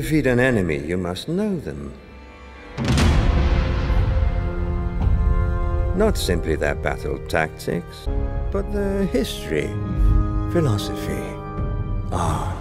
To defeat an enemy, you must know them. Not simply their battle tactics, but their history, philosophy, art.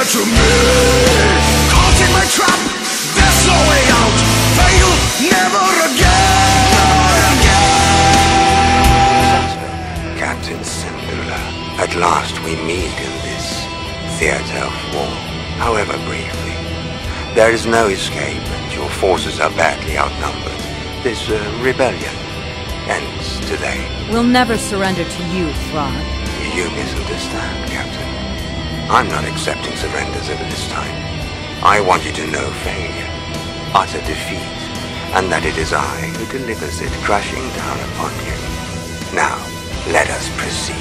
To me, caught in my trap, there's no way out. Fail, never again. Captain Symbula, at last we meet in this theater of war, however briefly. There is no escape, and your forces are badly outnumbered. This rebellion ends today. We'll never surrender to you, Thrawn. You misunderstand, Captain. I'm not accepting surrenders at this time. I want you to know failure, utter defeat, and that it is I who delivers it crashing down upon you. Now, let us proceed.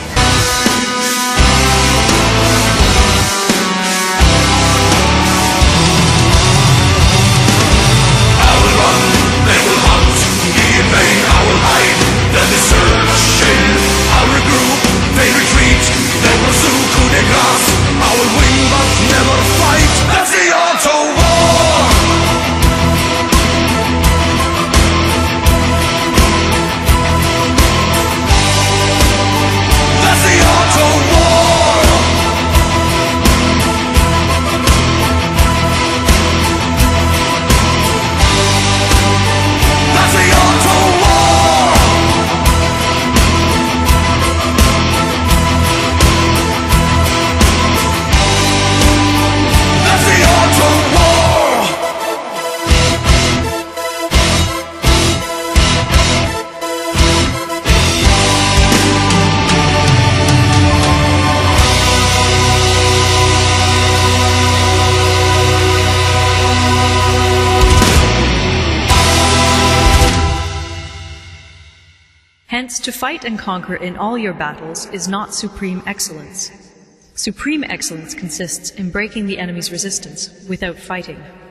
Hence, to fight and conquer in all your battles is not supreme excellence. Supreme excellence consists in breaking the enemy's resistance without fighting.